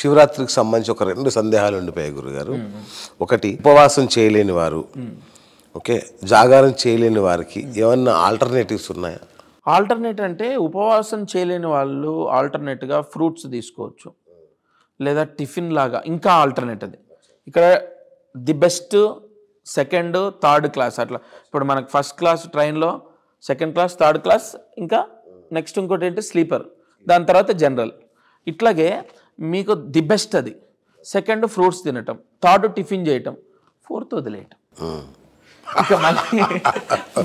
శివరాత్రికి की సంబంధించి ఒక రెండు సందేహాలు ఉండిపోయాయి గురుగారు. ఒకటి ఉపవాసం చేయలేని వారు, ఓకే, జాగారం చేయలేని వారికి ఏమన్నా ఆల్టర్నేటివ్స్ ఉన్నాయా? ఆల్టర్నేట్ అంటే ఉపవాసం చేయలేని వాళ్ళు ఆల్టర్నేట్గా ఫ్రూట్స్ తీసుకోవచ్చు, లేదా టిఫిన్ లాగా ఇంకా ఆల్టర్నేట్. అది ఇక్కడ the best second third class అట్లా. ఇప్పుడు మనకు ఫస్ట్ క్లాస్ ట్రైన్లో సెకండ్ క్లాస్ థర్డ్ క్లాస్ ఇంకా నెక్స్ట్ ఇంకోటి ఏంటి స్లీపర్, దాని తర్వాత జనరల్. ఇట్లాగే మీకు ది బెస్ట్ అది సెకండ్ ఫ్రూట్స్ తినటం, థర్డ్ టిఫిన్ చేయటం, ఫోర్త్ వదిలేయటం. ఇక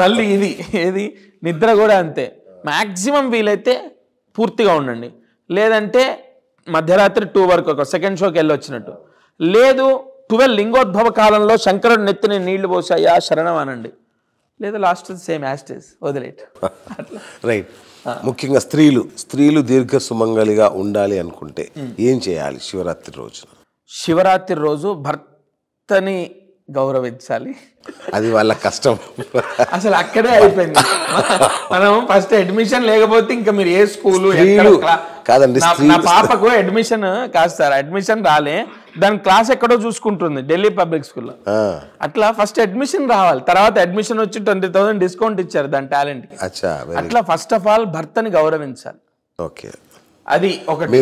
మళ్ళీ ఇది ఏది నిద్ర కూడా అంతే. మ్యాక్సిమం వీలైతే పూర్తిగా ఉండండి, లేదంటే మధ్యరాత్రి 2 వరకు ఒక సెకండ్ షోకి వెళ్ళి వచ్చినట్టు. లేదు 12 లింగోద్భవ కాలంలో శంకరుడు నెత్తిని నీళ్లు పోసాయా శరణం అనండి, లేదా లాస్ట్ సేమ్ యాస్టేజ్ వదిలేట్. రైట్. ముఖ్యంగా స్త్రీలు దీర్ఘ సుమంగలిగా ఉండాలి అనుకుంటే ఏం చేయాలి శివరాత్రి రోజు? శివరాత్రి రోజు భర్తని గౌరవించాలి, అది వాళ్ళ కష్టం. అసలు అక్కడే అయిపోయింది. మనం ఫస్ట్ అడ్మిషన్ లేకపోతే ఇంకా మీరు ఏ స్కూలు కాదండి. నా పాపకు అడ్మిషన్ కాస్తారు, అడ్మిషన్ రాలే, దాని క్లాస్ ఎక్కడో చూసుకుంటుంది ఢిల్లీ పబ్లిక్ స్కూల్లో. అట్లా ఫస్ట్ అడ్మిషన్ రావాలి, తర్వాత అడ్మిషన్ వచ్చి 20,000 డిస్కౌంట్ ఇచ్చారు దాని టాలెంట్. అట్లా ఫస్ట్ ఆఫ్ ఆల్ భర్తని గౌరవించాలి. ఓకే, అది ఒకటి.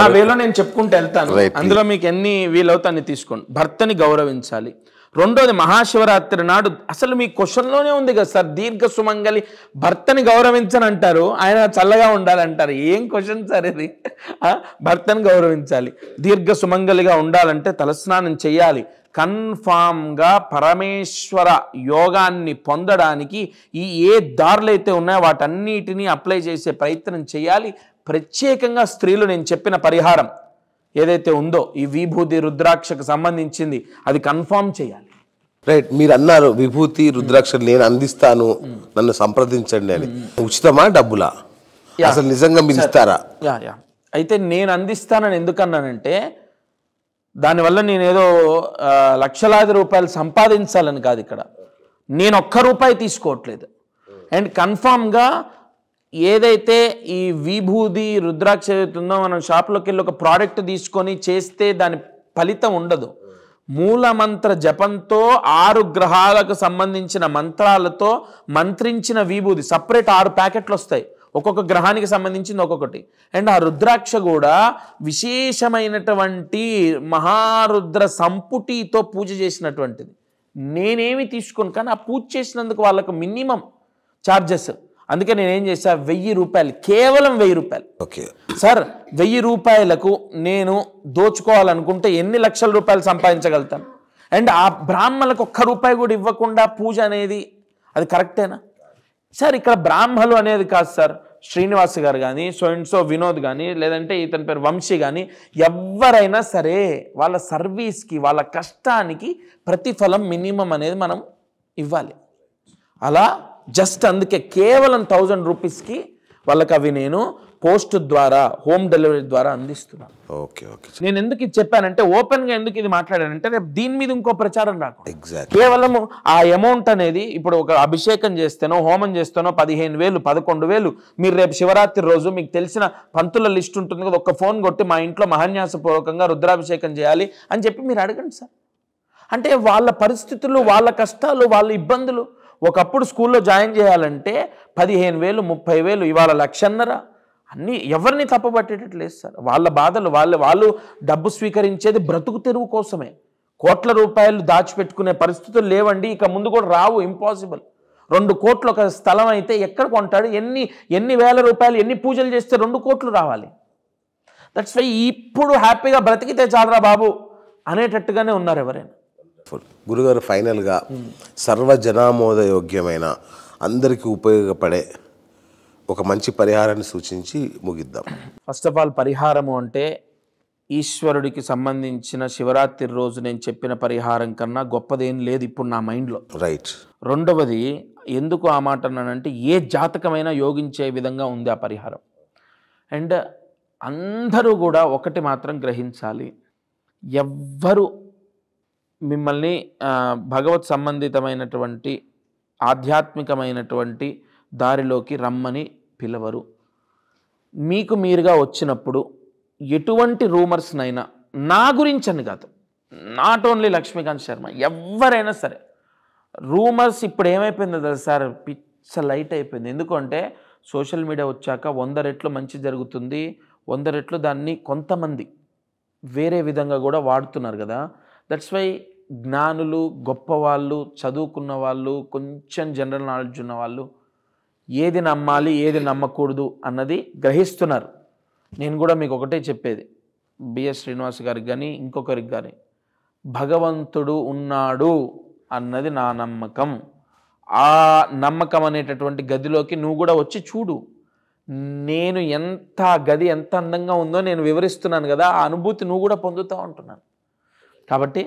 నా వేలో నేను చెప్పుకుంటూ వెళ్తాను, అందులో మీకు ఎన్ని వీలవుతా అన్ని తీసుకోండి. భర్తని గౌరవించాలి. రెండోది మహాశివరాత్రి నాడు, అసలు మీ క్వశ్చన్లోనే ఉంది కదా సార్, దీర్ఘ సుమంగలి భర్తని గౌరవించని అంటారు, ఆయన చల్లగా ఉండాలంటారు. ఏం క్వశ్చన్ సార్ ఇది? భర్తని గౌరవించాలి. దీర్ఘ సుమంగలిగా ఉండాలంటే తలస్నానం చేయాలి. కన్ఫామ్గా పరమేశ్వర యోగాన్ని పొందడానికి ఈ ఏ దారులు అయితే ఉన్నాయో వాటన్నిటినీ అప్లై చేసే ప్రయత్నం చేయాలి. ప్రత్యేకంగా స్త్రీలు నేను చెప్పిన పరిహారం ఏదైతే ఉందో ఈ విభూతి రుద్రాక్షకు సంబంధించింది అది కన్ఫామ్ చేయాలి. రైట్. మీరు అన్నారు విభూతి రుద్రాక్ష నేను అందిస్తాను, నన్ను సంప్రదించండి అని. ఉచితమా? డబ్బులా? అసలు నిజంగా మీరు ఇస్తారా? యా. అయితే నేను అందిస్తానని ఎందుకన్నానంటే దానివల్ల నేను ఏదో లక్షలాది రూపాయలు సంపాదించాలని కాదు. ఇక్కడ నేను ఒక్క రూపాయి తీసుకోవట్లేదు. అండ్ కన్ఫామ్గా ఏదైతే ఈ విభూది రుద్రాక్ష అవుతుందో మనం షాప్లోకి వెళ్ళి ఒక ప్రోడక్ట్ తీసుకొని చేస్తే దాని ఫలితం ఉండదు. మూలమంత్ర జపంతో 6 గ్రహాలకు సంబంధించిన మంత్రాలతో మంత్రించిన విభూది సపరేట్ 6 ప్యాకెట్లు వస్తాయి, ఒక్కొక్క గ్రహానికి సంబంధించింది ఒక్కొక్కటి. అండ్ ఆ రుద్రాక్ష కూడా విశేషమైనటువంటి మహారుద్ర సంపుటితో పూజ చేసినటువంటిది. నేనేమి తీసుకోను, కానీ ఆ పూజ చేసినందుకు వాళ్ళకు మినిమం ఛార్జెస్. అందుకే నేనేం చేశా, 1000 రూపాయలు, కేవలం 1000 రూపాయలు. ఓకే సార్, 1000 రూపాయలకు నేను దోచుకోవాలనుకుంటే ఎన్ని లక్షల రూపాయలు సంపాదించగలుగుతాను? అండ్ ఆ బ్రాహ్మణులకు ఒక్క రూపాయి కూడా ఇవ్వకుండా పూజ అనేది అది కరెక్టేనా సార్? ఇక్కడ బ్రాహ్మలు అనేది కాదు సార్, శ్రీనివాస్ గారు కానీ, సో వినోద్ కానీ, లేదంటే ఇతని పేరు వంశీ కానీ, ఎవరైనా సరే వాళ్ళ సర్వీస్కి వాళ్ళ కష్టానికి ప్రతిఫలం మినిమం అనేది మనం ఇవ్వాలి. అలా జస్ట్ అందుకే కేవలం 1000 రూపీస్కి వాళ్ళకి అవి నేను పోస్ట్ ద్వారా హోమ్ డెలివరీ ద్వారా అందిస్తున్నాను. Okay okay. నేను ఎందుకు ఇది చెప్పానంటే, ఓపెన్గా ఎందుకు ఇది మాట్లాడానంటే రేపు దీని మీద ఇంకో ప్రచారం రాకుండా. ఎగ్జాక్ట్. కేవలం ఆ అమౌంట్ అనేది ఇప్పుడు ఒక అభిషేకం చేస్తేనో హోమం చేస్తేనో 15,000 11,000. మీరు రేపు శివరాత్రి రోజు మీకు తెలిసిన పంతుల లిస్ట్ ఉంటుంది కదా, ఒక ఫోన్ కొట్టి మా ఇంట్లో మహాన్యాసపూర్వకంగా రుద్రాభిషేకం చేయాలి అని చెప్పి మీరు అడగండి సార్. అంటే వాళ్ళ పరిస్థితులు, వాళ్ళ కష్టాలు, వాళ్ళ ఇబ్బందులు. ఒకప్పుడు స్కూల్లో జాయిన్ చేయాలంటే 15,000 30,000, ఇవాళ 1,00,000. అన్నీ ఎవరిని తప్పబట్టేటట్టు లేదు సార్. వాళ్ళ బాధలు వాళ్ళు డబ్బు స్వీకరించేది బ్రతుకు తెరువు కోసమే. కోట్ల రూపాయలు దాచిపెట్టుకునే పరిస్థితులు లేవండి, ఇక ముందు కూడా రావు, ఇంపాసిబుల్. 2 కోట్లు ఒక స్థలం అయితే ఎక్కడ కొంటాడు? ఎన్ని వేల రూపాయలు ఎన్ని పూజలు చేస్తే 2 కోట్లు రావాలి? దట్స్ వై ఇప్పుడు హ్యాపీగా బ్రతికితే చాలరా బాబు అనేటట్టుగానే ఉన్నారు ఎవరైనా. గురుగారు, ఫైనల్గా సర్వజనామోదయోగ్యమైన అందరికీ ఉపయోగపడే ఒక మంచి పరిహారాన్ని సూచించి ముగిద్దాం. ఫస్ట్ ఆఫ్ ఆల్ పరిహారము అంటే ఈశ్వరుడికి సంబంధించిన శివరాత్రి రోజు నేను చెప్పిన పరిహారం కన్నా గొప్పదేం లేదు ఇప్పుడు నా మైండ్లో. రైట్. రెండవది, ఎందుకు ఆ మాట అన్నానంటే ఏ జాతకమైనా యోగించే విధంగా ఉంది ఆ పరిహారం. అండ్ అందరూ కూడా ఒకటి మాత్రం గ్రహించాలి, ఎవ్వరూ మిమ్మల్ని భగవత్ సంబంధితమైనటువంటి ఆధ్యాత్మికమైనటువంటి దారిలోకి రమ్మని పిలవరు. మీకు మీరుగా వచ్చినప్పుడు ఎటువంటి రూమర్స్ నైనా నా గురించి అని కాదు, నాట్ ఓన్లీ లక్ష్మీకాంత్ శర్మ, ఎవరైనా సరే రూమర్స్ ఇప్పుడు ఏమైపోయిందో తెలుసా, పిచ్చ లైట్ అయిపోయింది. ఎందుకంటే సోషల్ మీడియా వచ్చాక 100 రెట్లు మంచి జరుగుతుంది, 100 రెట్లు దాన్ని కొంతమంది వేరే విధంగా కూడా వాడుతున్నారు కదా. దట్స్ వై జ్ఞానులు, గొప్పవాళ్ళు, చదువుకున్న వాళ్ళు, కొంచెం జనరల్ నాలెడ్జ్ ఉన్నవాళ్ళు ఏది నమ్మాలి ఏది నమ్మకూడదు అన్నది గ్రహిస్తున్నారు. నేను కూడా మీకు ఒకటే చెప్పేది, బిఎస్ శ్రీనివాస్ గారికి కానీ ఇంకొకరికి కానీ భగవంతుడు ఉన్నాడు అన్నది నా నమ్మకం. ఆ నమ్మకం అనేటటువంటి గదిలోకి నువ్వు కూడా వచ్చి చూడు. నేను ఎంత గది ఎంత అందంగా ఉందో నేను వివరిస్తున్నాను కదా, ఆ అనుభూతి నువ్వు కూడా పొందుతూ ఉంటున్నాను. కాబట్టి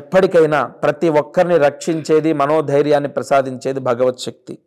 ఎప్పటికైనా ప్రతి ఒక్కరిని రక్షించేది, మనోధైర్యాన్ని ప్రసాదించేది భగవత్ శక్తి.